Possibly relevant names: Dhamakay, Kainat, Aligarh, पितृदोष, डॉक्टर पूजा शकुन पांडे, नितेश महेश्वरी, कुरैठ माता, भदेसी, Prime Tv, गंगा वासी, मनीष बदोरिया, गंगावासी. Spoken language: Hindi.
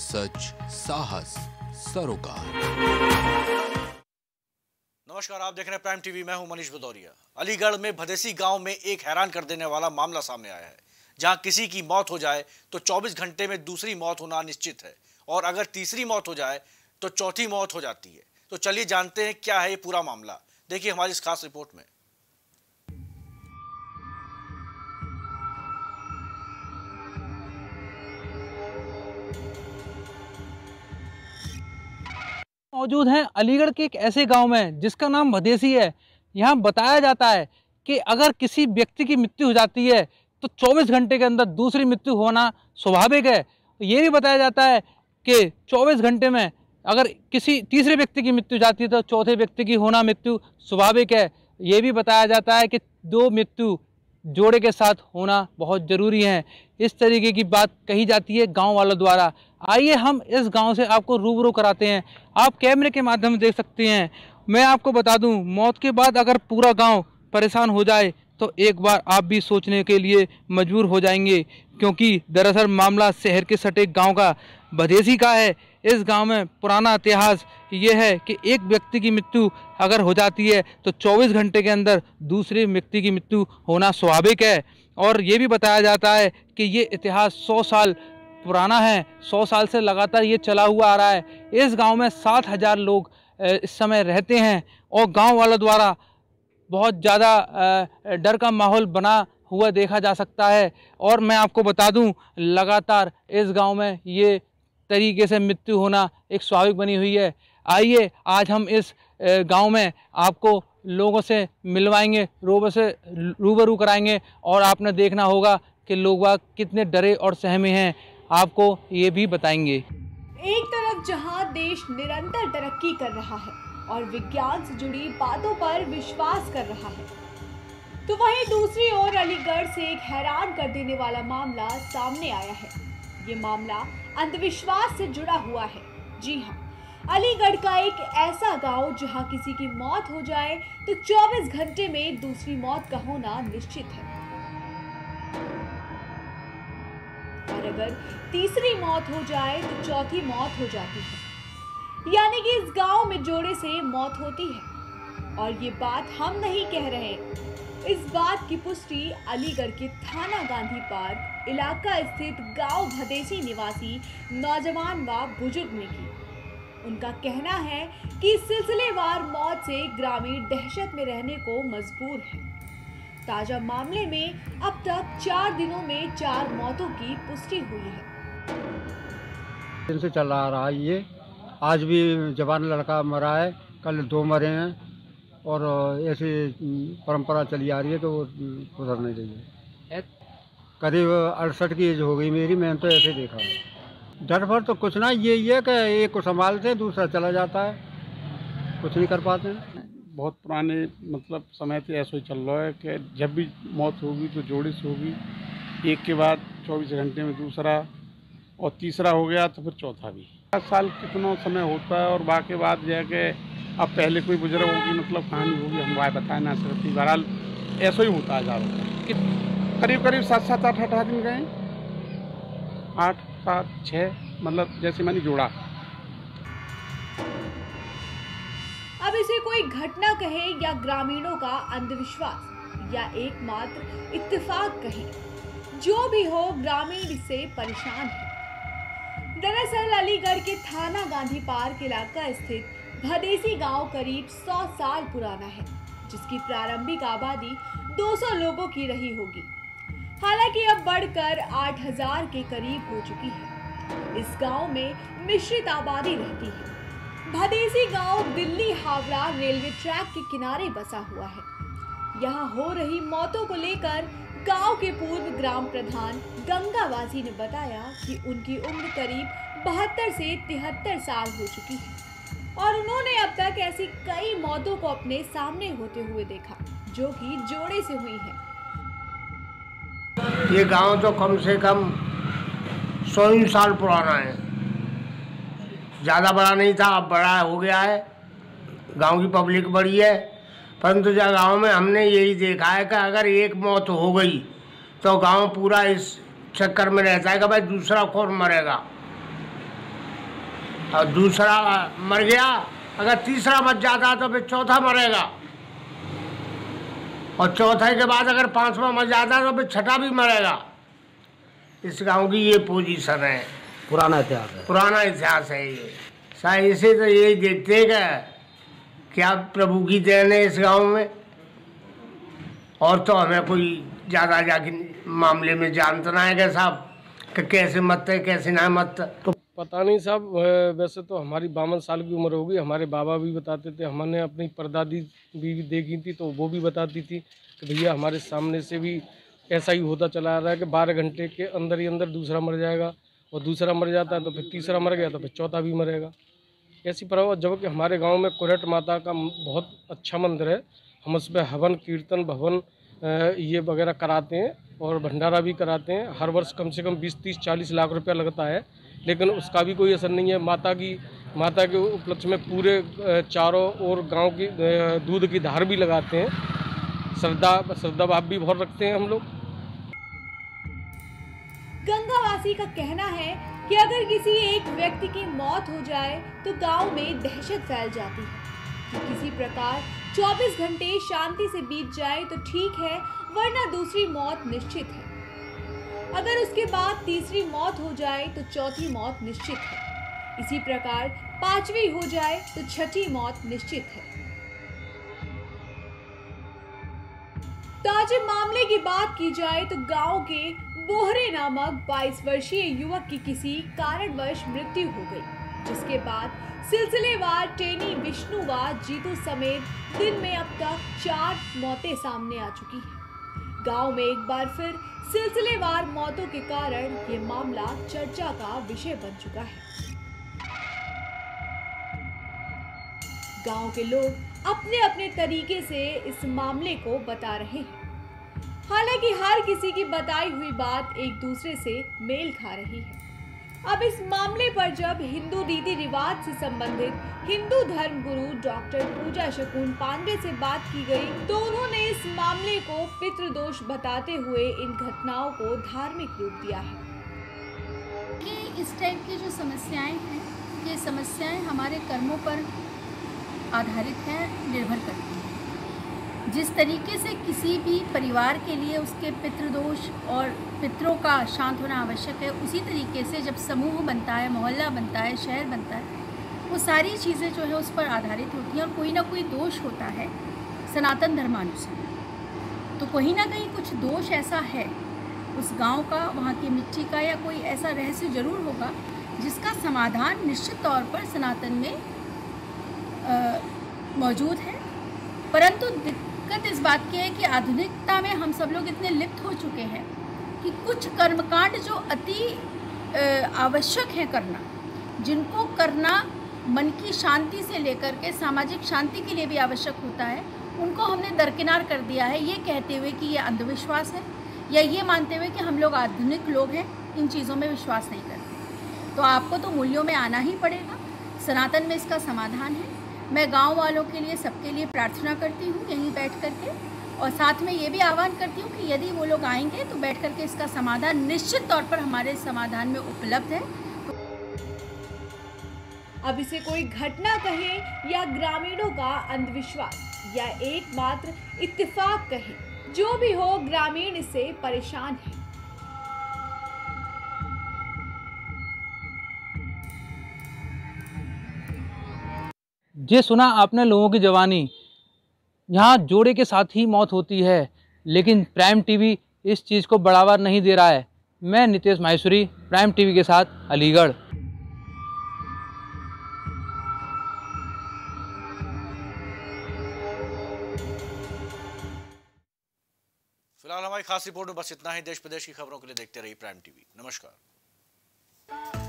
सच साहस सरोकार। नमस्कार, आप देख रहे हैं प्राइम टीवी। मैं हूं मनीष बदोरिया। अलीगढ़ में भदेसी गांव में एक हैरान कर देने वाला मामला सामने आया है, जहां किसी की मौत हो जाए तो 24 घंटे में दूसरी मौत होना निश्चित है और अगर तीसरी मौत हो जाए तो चौथी मौत हो जाती है। तो चलिए जानते हैं क्या है ये पूरा मामला। देखिए हमारी इस खास रिपोर्ट में। मौजूद हैं अलीगढ़ के एक ऐसे गांव में जिसका नाम भदेसी है। यहां बताया जाता है कि अगर किसी व्यक्ति की मृत्यु हो जाती है तो 24 घंटे के अंदर दूसरी मृत्यु होना स्वाभाविक है। ये भी बताया जाता है कि 24 घंटे में अगर किसी तीसरे व्यक्ति की मृत्यु हो जाती है तो चौथे व्यक्ति की होना मृत्यु स्वाभाविक है। ये भी बताया जाता है कि दो मृत्यु जोड़े के साथ होना बहुत ज़रूरी है। इस तरीके की बात कही जाती है गाँव वालों द्वारा। आइए हम इस गांव से आपको रूबरू कराते हैं, आप कैमरे के माध्यम से देख सकते हैं। मैं आपको बता दूं, मौत के बाद अगर पूरा गांव परेशान हो जाए तो एक बार आप भी सोचने के लिए मजबूर हो जाएंगे, क्योंकि दरअसल मामला शहर के सटे गांव का भदेसी का है। इस गांव में पुराना इतिहास ये है कि एक व्यक्ति की मृत्यु अगर हो जाती है तो 24 घंटे के अंदर दूसरे व्यक्ति की मृत्यु होना स्वाभाविक है। और ये भी बताया जाता है कि ये इतिहास 100 साल पुराना है, 100 साल से लगातार ये चला हुआ आ रहा है। इस गांव में 7000 लोग इस समय रहते हैं और गांव वालों द्वारा बहुत ज़्यादा डर का माहौल बना हुआ देखा जा सकता है। और मैं आपको बता दूं, लगातार इस गांव में ये तरीके से मृत्यु होना एक स्वाभाविक बनी हुई है। आइए आज हम इस गांव में आपको लोगों से मिलवाएंगे, रूबरू कराएंगे और आपने देखना होगा कि लोग कितने डरे और सहमे हैं, आपको ये भी बताएंगे। एक तरफ जहां देश निरंतर तरक्की कर रहा है और विज्ञान से जुड़ी बातों पर विश्वास कर रहा है, तो वहीं दूसरी ओर अलीगढ़ से एक हैरान कर देने वाला मामला सामने आया है। ये मामला अंधविश्वास से जुड़ा हुआ है। जी हाँ, अलीगढ़ का एक ऐसा गांव जहां किसी की मौत हो जाए तो 24 घंटे में दूसरी मौत का होना निश्चित है। अगर तीसरी मौत हो जाए तो चौथी मौत हो जाती है, यानी कि इस गांव में जोड़े से मौत होती है। और ये बात हम नहीं कह रहे, इस बात की पुष्टि अलीगढ़ के थाना गांधी पार्क इलाका स्थित गांव भदेसी निवासी नौजवान व बुजुर्ग ने की। उनका कहना है कि सिलसिलेवार मौत से ग्रामीण दहशत में रहने को मजबूर है। ताजा मामले में अब तक 4 दिनों में 4 मौतों की पुष्टि हुई है। दिन से चला आ रहा है ये। आज भी जवान लड़का मरा है, कल 2 मरे हैं और ऐसी परंपरा चली आ रही है तो उधर नहीं रही है। करीब 68 की एज हो गई मेरी, मैंने तो ऐसे देखा है। डर भर तो कुछ ना, यही है कि एक को संभालते हैं, दूसरा चला जाता है, कुछ नहीं कर पाते हैं। बहुत पुराने मतलब समय से ऐसा ही चल रहा है कि जब भी मौत होगी तो जोड़े से होगी, एक के बाद 24 घंटे में दूसरा और तीसरा हो गया तो फिर चौथा भी। 7 साल कितना समय होता है और बाकी बात यह है कि अब पहले कोई बुजुर्ग होगी मतलब कहानी होगी, हम वाय बताए ना सकती। बहरहाल ऐसा ही होता है ज़्यादातर। करीब करीब 7-8 आदमी गए, 8-7-6 मतलब जैसे मैंने जोड़ा। अब इसे कोई घटना कहे या ग्रामीणों का अंधविश्वास या एकमात्र इत्तेफाक कहे, जो भी हो ग्रामीण इससे परेशान है। दरअसल अलीगढ़ के थाना गांधी पार्क इलाका स्थित भदेसी गांव करीब 100 साल पुराना है, जिसकी प्रारंभिक आबादी 200 लोगों की रही होगी। हालांकि अब बढ़कर 8000 के करीब हो चुकी है। इस गांव में मिश्रित आबादी रहती है। भदेसी गांव दिल्ली हावड़ा रेलवे ट्रैक के किनारे बसा हुआ है। यहां हो रही मौतों को लेकर गांव के पूर्व ग्राम प्रधान गंगा वासी ने बताया कि उनकी उम्र करीब 72 से 73 साल हो चुकी है और उन्होंने अब तक ऐसी कई मौतों को अपने सामने होते हुए देखा जो कि जोड़े से हुई है। ये गांव तो कम से कम 100 साल पुराना है, ज़्यादा बड़ा नहीं था, अब बड़ा हो गया है। गांव की पब्लिक बड़ी है, परंतु जहाँ गाँव में हमने यही देखा है कि अगर एक मौत हो गई तो गांव पूरा इस चक्कर में रहता है कि भाई दूसरा कौन मरेगा, और दूसरा मर गया, अगर तीसरा मर जाता तो फिर चौथा मरेगा, और चौथे के बाद अगर पांचवा मर जाता तो फिर छठा भी मरेगा। इस गांव की ये पोजीशन है, पुराना इतिहास है, पुराना इतिहास है ये। शायद इसे तो यही देखते हैं क्या प्रभु की देन है इस गांव में, और तो हमें कोई ज़्यादा जाके मामले में जानता ना है क्या साहब कि कैसे मत है कैसे ना मत। तो पता नहीं साहब, वैसे तो हमारी 52 साल की उम्र होगी, हमारे बाबा भी बताते थे, हमने अपनी परदादी भी देखी थी तो वो भी बताती थी कि भैया हमारे सामने से भी ऐसा ही होता चला आ रहा है कि 12 घंटे के अंदर ही अंदर दूसरा मर जाएगा, और दूसरा मर जाता है तो फिर तीसरा मर गया तो फिर चौथा भी मरेगा। ऐसी परवाह, जबकि हमारे गाँव में कुरैठ माता का बहुत अच्छा मंदिर है, हम उसमें हवन कीर्तन भवन ये वगैरह कराते हैं और भंडारा भी कराते हैं। हर वर्ष कम से कम 20-30-40 लाख रुपया लगता है, लेकिन उसका भी कोई असर नहीं है। माता के उपलक्ष्य में पूरे चारों ओर गांव की दूध की धार भी लगाते हैं, श्रद्धा भाव भी बहुत रखते हैं हम लोग। गंगावासी का कहना है कि अगर किसी एक व्यक्ति की मौत हो जाए तो गाँव में दहशत फैल जाती है। किसी प्रकार 24 घंटे शांति से बीत जाए तो ठीक है, वरना दूसरी मौत निश्चित है। अगर उसके बाद तीसरी मौत हो जाए तो चौथी मौत निश्चित है। इसी प्रकार 5वीं हो जाए तो 6ठी मौत निश्चित है। ताजे मामले की बात की जाए तो गांव के बोहरे नामक 22 वर्षीय युवक की किसी कारणवश मृत्यु हो गई, जिसके बाद सिलसिलेवार टेनी विष्णुवा जीतू समेत दिन में अब तक 4 मौतें सामने आ चुकी हैं। गांव में एक बार फिर सिलसिलेवार मौतों के कारण ये मामला चर्चा का विषय बन चुका है। गांव के लोग अपने अपने तरीके से इस मामले को बता रहे हैं, हालांकि हर किसी की बताई हुई बात एक दूसरे से मेल खा रही है। अब इस मामले पर जब हिंदू रीति रिवाज से संबंधित हिंदू धर्म गुरु डॉक्टर पूजा शकुन पांडे से बात की गई तो उन्होंने इस मामले को पितृदोष बताते हुए इन घटनाओं को धार्मिक रूप दिया है। कि इस टाइप की जो समस्याएं हैं, ये समस्याएं हमारे कर्मों पर आधारित हैं, निर्भर करती हैं। जिस तरीके से किसी भी परिवार के लिए उसके पितृदोष और पितरों का शांत होना आवश्यक है, उसी तरीके से जब समूह बनता है, मोहल्ला बनता है, शहर बनता है, वो सारी चीज़ें जो है उस पर आधारित होती हैं और कोई ना कोई दोष होता है। सनातन धर्मानुसार तो कहीं ना कहीं कुछ दोष ऐसा है उस गांव का, वहाँ की मिट्टी का, या कोई ऐसा रहस्य जरूर होगा जिसका समाधान निश्चित तौर पर सनातन में मौजूद है। परंतु दिक्कत इस बात की है कि आधुनिकता में हम सब लोग इतने लिप्त हो चुके हैं कि कुछ कर्मकांड जो अति आवश्यक है करना, जिनको करना मन की शांति से लेकर के सामाजिक शांति के लिए भी आवश्यक होता है, उनको हमने दरकिनार कर दिया है, ये कहते हुए कि ये अंधविश्वास है, या ये मानते हुए कि हम लोग आधुनिक लोग हैं, इन चीज़ों में विश्वास नहीं करते। तो आपको तो मूल्यों में आना ही पड़ेगा, सनातन में इसका समाधान है। मैं गाँव वालों के लिए, सबके लिए प्रार्थना करती हूँ यहीं बैठ कर के, और साथ में ये भी आह्वान करती हूँ कि यदि वो लोग आएंगे तो बैठ करके इसका समाधान निश्चित तौर पर हमारे समाधान में उपलब्ध है। अब इसे कोई घटना कहें या ग्रामीणों का अंधविश्वास या एकमात्र इत्तेफाक कहें, जो भी हो, ग्रामीण इससे परेशान है। ये सुना आपने लोगों की जवानी, यहाँ जोड़े के साथ ही मौत होती है, लेकिन प्राइम टीवी इस चीज़ को बढ़ावा नहीं दे रहा है। मैं नितेश महेश्वरी, प्राइम टीवी के साथ, अलीगढ़। फिलहाल हमारी खास रिपोर्ट में बस इतना ही। देश प्रदेश की खबरों के लिए देखते रहिए प्राइम टीवी। नमस्कार।